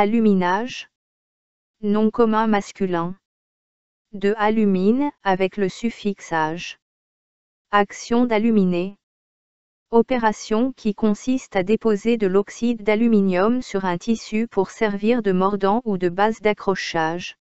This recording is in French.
Aluminage. Nom commun masculin. De alumine avec le suffixe age. Action d'aluminer. Opération qui consiste à déposer de l'oxyde d'aluminium sur un tissu pour servir de mordant ou de base d'accrochage.